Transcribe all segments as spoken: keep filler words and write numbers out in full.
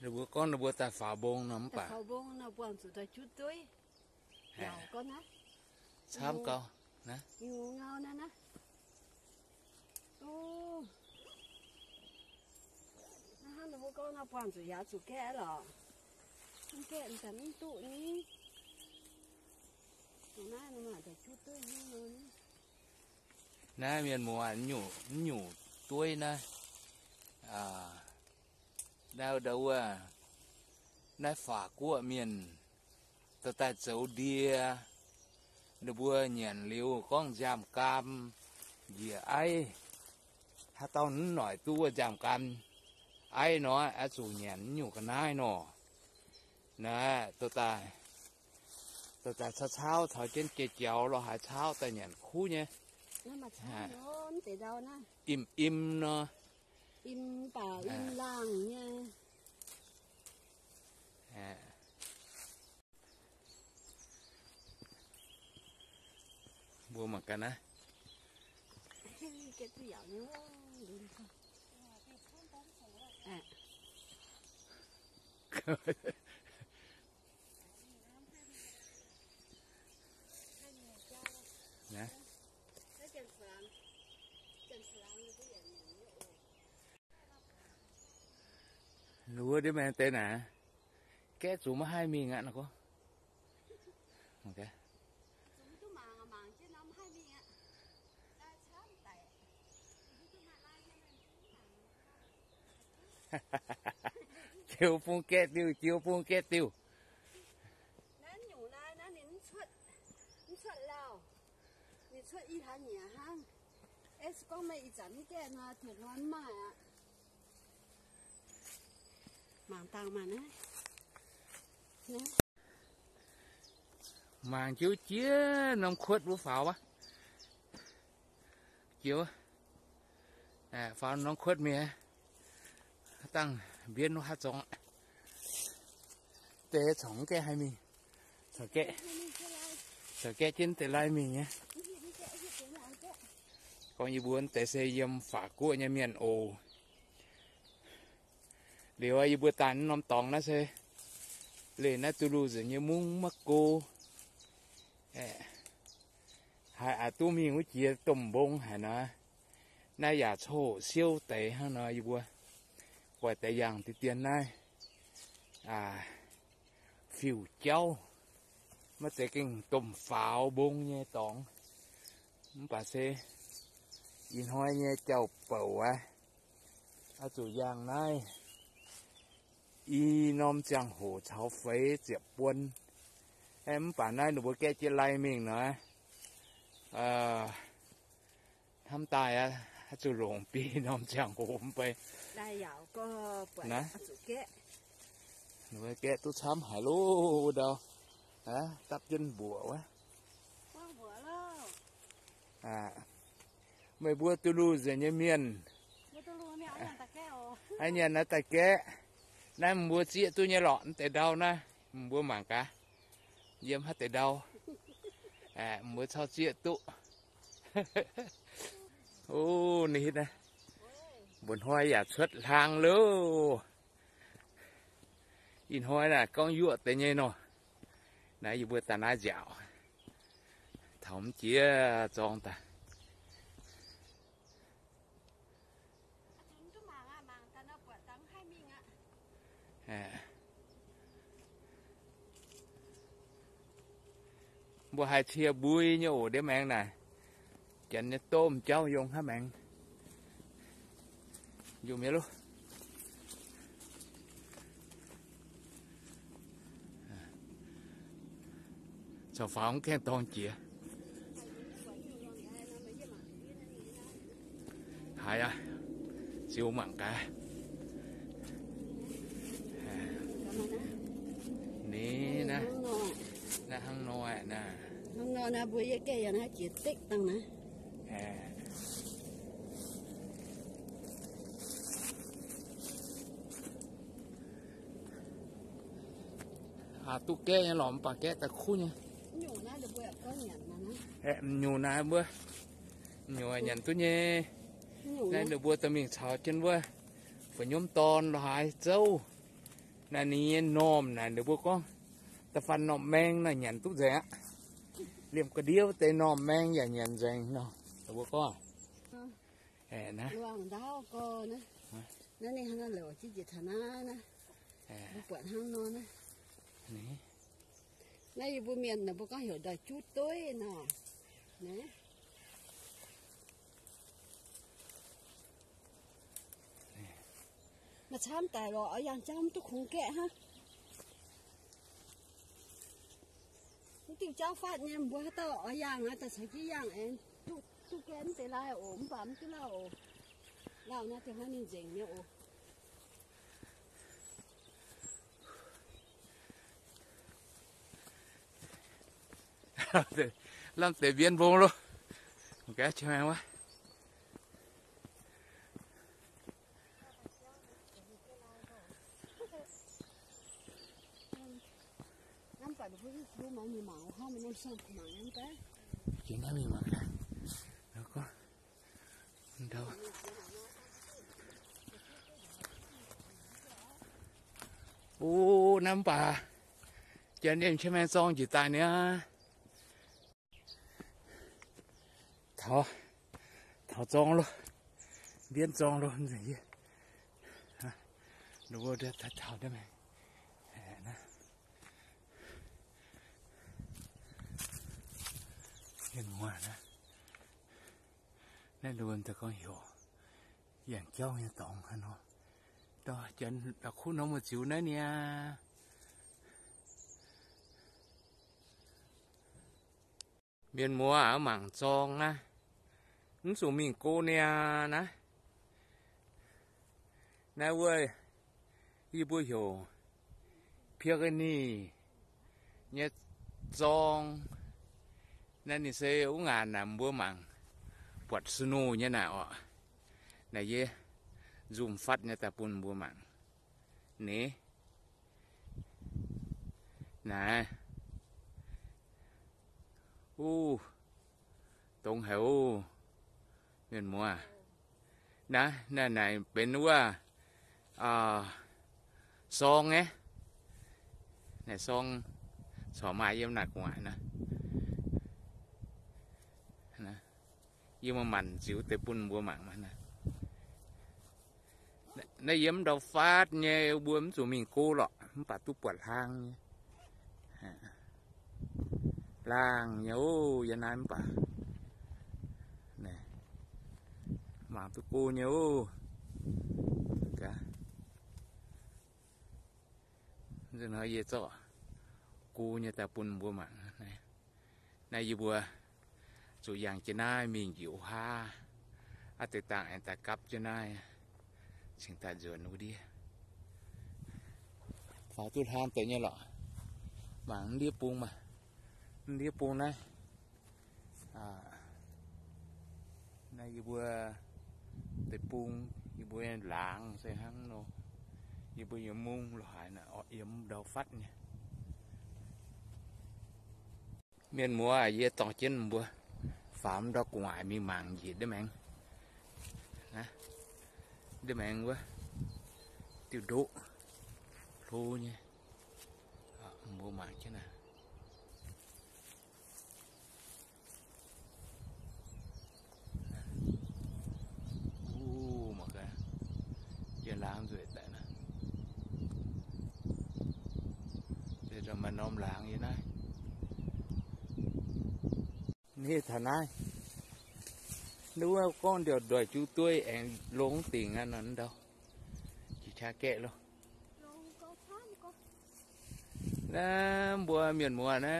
Rồi bữa con rồi bữa ta phá bông nó bà. Phá bông nó bọn tụi ta chút tới. Nào con á. Xám con. Nè. Nhiều ngao nè nè. Ô. Nó hát rồi bữa con nó bọn tụi giá tụi kẹ lọ. Không kẹm tấm tụi ní. Tụi nai nó mà ta chút tới như nó ní. Nai miền mùa ảnh nhủ, nhủ tuổi nè. À. Đau đâu à, nãy phá của miền, tao ta giấu đia, nó bua nhện liều con giảm cam, gì ai, ha tao nún nổi tua giảm cam, ai nó, á chủ nhện nhủ cái nai nọ, nè tao ta, tao ta sao sao thời trên kia chiều lo hại sao ta nhện khu nhé, im im nó. Im bà im làng nha. À. Bua mặt cả nè. Cái gì vậy? À. Nè. Lúa đấy mẹ tên à, cái chú mà hai miếng ạ nó có, ok. Chiều phun két tiêu, chiều phun két tiêu. Nãy nhủ nãy nãy nín xuất, nín xuất lào, nín xuất ít hàng nhỉ hàng. S con mày chẳng cái nào thuyền loan mãi ạ. Màng tao mà nè, nè. Màng chiếu chía nông khuất của pháo á, chiếu, à pháo nông khuất mía, tăng biến nó hát giống, té sóng cái hai mình, sợ kẹ, sợ kẹ trên té lai mình nhé, coi như buôn té xe dâm phá của nhà miền ồ. Điều ai bữa ta nó nằm tòng nó xe, lên nó tu lu rồi như muốn mắc cô, hả à tu miên của chị tùng bông hả nó, nay giả thổ siêu tệ hả nó gì bữa, quay tệ giàng thì tiền nay, à phiêu châu, mất tệ kinh tùng pháo bông nhẹ tòng, bà xe, in hoa nhẹ châu bầu à, à chủ giàng nay. Y nom chẳng hồ cháu phế diệp quân em bản này nó bố kê chia lai mình nữa à thăm tài á chú rộng bí nom chẳng hồ phế đây dạo có bởi á chú kê nó bố kê tôi thăm hải lô đâu á tắp chân bùa quá quá bùa lâu à mày bùa tôi lưu dưới như miền bùa tôi lưu miền anh nhận ta kê ồ anh nhận nó ta kê nãy mình mua chia tôi nhảy lọt tại đâu na mình mua mảng cá dâm hết tại đâu à mua sao chia tụ ô nít này buồn hoai giả xuất hàng luôn in hoai là con dựa tại nhảy nọ nãy giờ vừa ta nói dạo thấm chia tròn ta bữa hai thia bui nhổ để mẹ này chén này tôm cháu dùng hả mẹ dùng mía luôn sao phóng cái toàn chĩa hay à siêu mặn cả nè nè nè hang nồi nè hang nồi nè bữa giờ cái giờ nó chỉ tích tăng nè à tu kê nha lỏm bà kê ta khu nha nhiều nãy được bữa có nhận nè em nhiều nãy bữa nhiều nhận tu nhé nãy được bữa tao mình xào chân bữa phải nhóm tòn là hai dâu. นั่นนี่นมน่ะเดี๋ยวพวกก็ตะฟันนมแมงน่ะหยันตุ๊ดแจเรียมกระเดียวแต่นมแมงอย่าหยันแจงเนาะเดี๋ยวพวกก็เอ๋นะลวงดาวก็นะนั่นนี่ฮะนั่นเหล่าจิจิธนานะปวดห้องนอนนะนี่ในบุเมียนเดี๋ยวพวกก็เห็นได้จุดตัวเนาะนะมาช้ำแต่หรออย่างช้ำทุกคงแกะฮะที่เจ้าฟาดเนี่ยบัวต่ออย่างนะแต่ใช้กี่อย่างเองทุกทุกแกนแต่ลายโอมปั๊มที่เราเราเนี่ยแต่ว่านี่เจ๋งเนี่ยโอลำเตะเบียนวงรู้แกใช่ไหมวะมีหมาห้องมันน้ำส้มหมาน้ำแป๊ะกินได้มีหมาได้แล้วก็เดาโอ้น้ำป่าเจนเด่นใช่ไหมซองจีตายเนี้ยเถาเถาจองเลยเบี้ยจองเลยมันอย่างนี้ฮะดูว่าเด็ดเถาได้ไหมเห็นว่านะนั่นดูมันจะก็หิวอย่างเจ้าอย่างตองขนาดต่อจนเราคู่น้องมาจิ๋วนะเนี่ยเมียนมัวอ่ะหมั่งจองนะนึกสูงมิงโกเนี่ยนะนายเว้ยยี่ปุ่ยหิวเพียกันนี่เนี่ยจองนั่นนี่เซอหงานน่ะบัวมังปวดสนูเนี่ยน่ะอ๋อน่ะเย่จุ่มฟัดเนี่ยแต่ปุ่นบัวมังนี่น่ะอู้ตรงเหวเงินมัวนะนั่นไหนเป็นว่าอ่าซองไงไหนซองสอมายเยี่ยมหนักกว่านะยิ่งมาหมันจิ๋วเตปุ่นบัวหมังมันนะในเยี่ยมดอกฟ้าเนี่ยบัวมันสูงมิงกูหรอกมันปัดตู้ปวดทางเนี่ยล่างเนี่ยโอ้ยนายมันปัดเนี่ยหมาตู้กูเนี่ยโอ้กะจะน้อยเยอะจ้ะกูเนี่ยแต่ปุ่นบัวหมังเนี่ยในยี่บัวส่วนอย่างจะน่ามีอยู่ห้าอัตตาอันตะกับจะน่าสิ่งตาจวนนู้ดีฝาตู้ทานแต่เนี่ยหรอหมังเรียบปูงมาเรียบปูงนะในยี่บัวเตะปูงยี่บัวหลางใส่หังโนยี่บัวยี่มุ้งหลายน่ะอ๋อยี่มดาวฟัดเนี่ยเมียนมัวยี่ต่อเช่นบัวฝามดอกหวายมีหมางหยีดได้ไหมนะได้ไหมวะติวดุรูเนี่ยบัวหมางใช่ไหมอู้หมากเลยจะล้างด้วยแต่นะเดี๋ยวจะมาน้อมล้างยังไงนี่ฐานะนึกว่าก้อนเดียวดอยจูตุ้ยแองลงติ่งอันนั้นเดาจีชาแกะลงน้ำบัวเมียนมัวนะ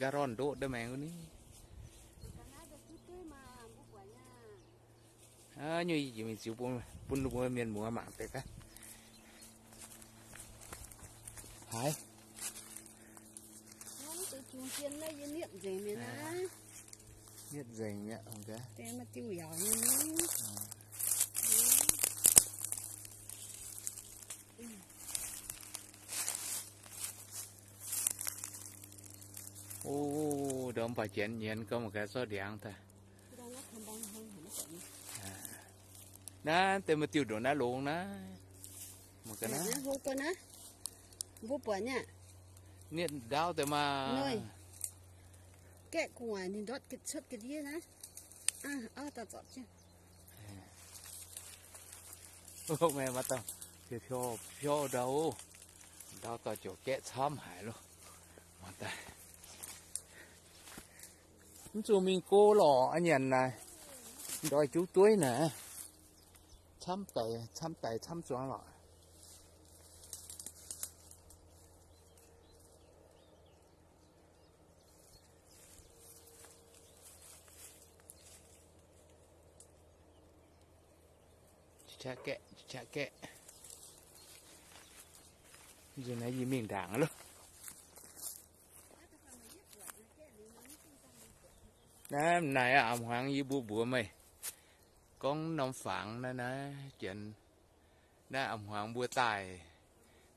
การอนโดดได้ไหมคนนี้อ่านี่ยังมีสิวปุ่นปุ่นบัวเมียนมัวหมากแต่กันหายเนี่ยเจ๋งเนี่ยโอเคแต่มาจิ้วยาวนี่โอ้ดมปลาเจียนเย็นก็มันแค่ซอสเดียงแต่นะแต่มาจิ้วโดนนะลงนะมันก็นะโหก็นะ ผู้ป่วยเนี่ยเนี่ยดาวแต่มาเลยแกะขวานนี่ดอดกิดชดกิดเยอะนะอ่ะเอาตัดจอดเชียวโอ้แม่มาต่อเพียวเพียวเพียวดาวดาวต่อโจแกะช้ำหายแล้วมาแต่มันจะมีโกหล่ออันยันนายดอยจุ้ยตุ้ยนะช้ำไก่ช้ำไก่ช้ำจวงหล่อชะแกะชะแกะยังไงยิ้มยิ่งด่างแล้วน้ำไหนอ่ะหางยี่บัวบัวไหมกองน้ำฝังนะนะเจนน้าอ่ำหางบัวตาย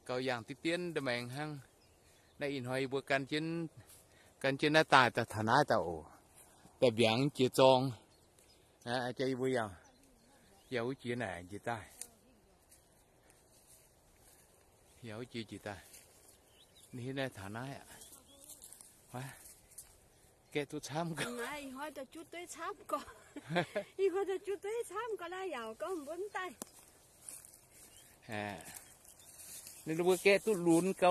เกาอย่างติเตียนดำแมงหั่งได้อินหอยบัวกันเจนกันเจนหน้าตายแต่ฐานะแต่โอแต่เบียงเจียจองนะใจบัวยังเยาจีไหนจีตายเยาจีจีตายนี่ในฐานะอ่ะวะแกตัวช้ำก็ไม่หอยจะจุดด้วยช้ำก็อีหอยจะจุดด้วยช้ำก็ได้ยาวก็บนตายเออนี่เราแกตัวลุ้นเก่า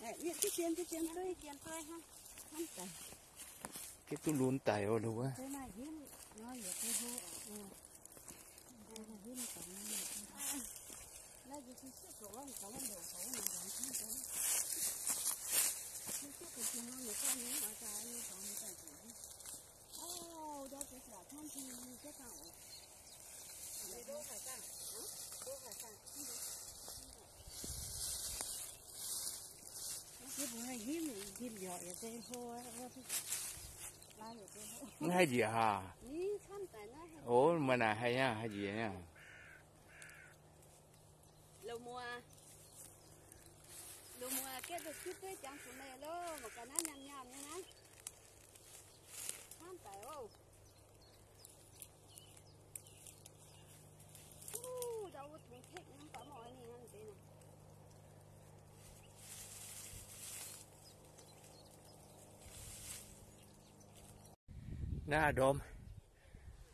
เนี่ยที่เชียนที่เชียนด้วยเชียนไปฮะแกตัวลุ้นตายเอาดูวะไม่ให้ดีฮะโอ้มันน่ะให้เนี่ยให้ดีเนี่ยลูกมัวลูกมัวแกจะคิดด้วยจังสุเมโลเหมือนกันนะยำยำเนี่ยนะห้ามแต่ว่าอู้ดาวถุงเท็กน้ำปลาหม้อนี่นั่นสินะหน้าดม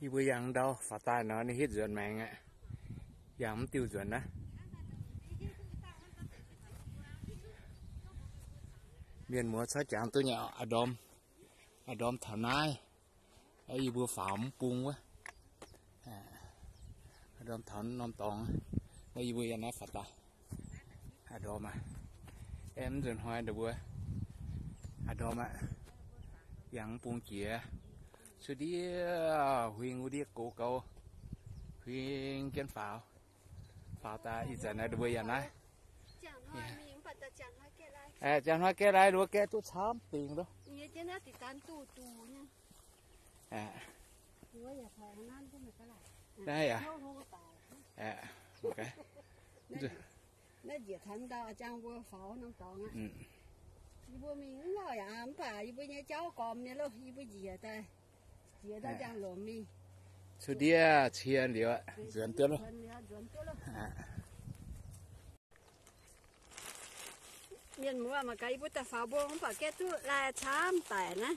อีบุยยังดาวฝาตาเนาะนี่ฮิตส่วนแมงอ่ะยังไม่ติวส่วนนะเมียนมัวซาจางตัวเนี่ยอดอมอดอมถนายไอ้บัวฝามปุงวะอดอมถนนอมตองไอ้บัวยานาฝัดตาอดอมอ่ะเอ็มจนหอยเดือบัวอดอมอ่ะยังปุงเกียสุดเดียวหิงอุดีโกเกาหิงเกนฝาวฝาวตาอีจันนะเดือบัวยานาเออจังว่าแกไรหรือว่าแกตัวช้ำติ่งรึเนี่ยเจ้าหน้าติดตามตู้ตู้เนี่ยเออหัวอย่าพายนั่นก็ไม่กล้าได้อะเออโอเคนั่นเดี๋ยวทันดาวอาจารย์บัวเฝ้าน้องตองอ่ะยี่บัวมีเงี้ยเราอย่าอ่านป่ายี่บัวเนี่ยเจ้ากอมเนี่ยลูกยี่บัวเจี๋ยตายเจี๋ยตาจังหลงมีสุดเดียเชียนเดี๋ยวเจี๋ยตัวลูกเมียนมัวมาไกลพุทธฟ้าบัวของป่าแก้ตู้ลายช้ำแต่นะ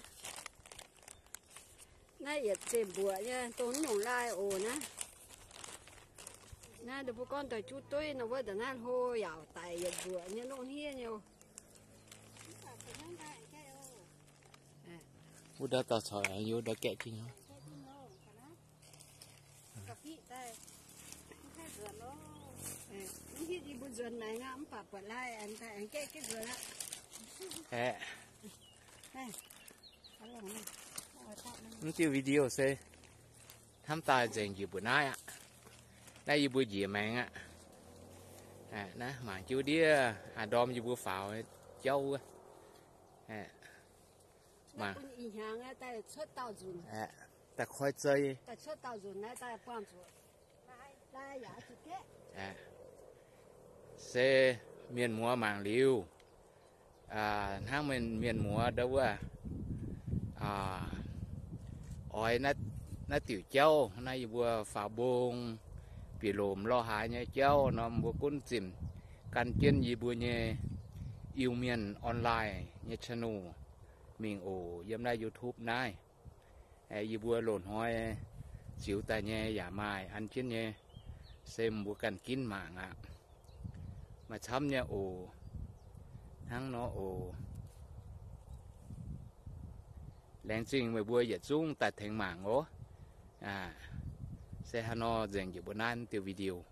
น่าเอียดเจ็บบัวเนี่ยต้นหนุ่มลายโอนะน่าเด็กผู้ก้อนแต่จุดตุ้ยนะว่าแต่น่าโหยาวแต่เอียดบัวเนี่ยน้องเฮียเนี่ยพุทธตาสอยอายุได้แก่จริงเหรอกับพี่ได้แค่เดือนน้องนี่ที่บุญจวนไหนงามปากปวดไล่อันแต่อันแก่แก่จวนละเอ๊ะนี่ที่วิดีโอเซ่ทำตาเจงอยู่บนหน้าอ่ะได้อยู่บนเหยียบแมงอ่ะเอ๊ะนะหมาจิ้วเดียอาดอมอยู่บนฝาวเจ้าเอ๊ะมาอีหางอ่ะแต่ชดเต่าจุนเอ๊ะแต่คอยเจยแต่ชดเต่าจุนนะแต่ป้อมจุนได้อยากจุดแก่เซเมียนมัวหมางริ้วอ่าห้างเมียนเมียนมัวเด้อว่าอ่าอ้อยนัดนัดติ๋วเจ้าในบัวฝาบงปีโลมล่อหายเนี่ยเจ้าน้องบัวกุ้นจิมกันเจียนยีบัวเนี่ย อิวเมียนออนไลน์เยชนูมิงโอเยี่ยมได้ยูทูบนายไอยีบัวหล่นห้อยจิ๋วแต่เน่อย่ามาอันเช่นเน่เซมบัวกันกินหมางอ่ะมาช้ำเนี่ยโอทั้งเนาะโอแรงจริงไม่บัวอย่าจุ้งแต่แทงหมางโออ่าเซฮานอเจงอยู่บนนั้นติววิดีโอ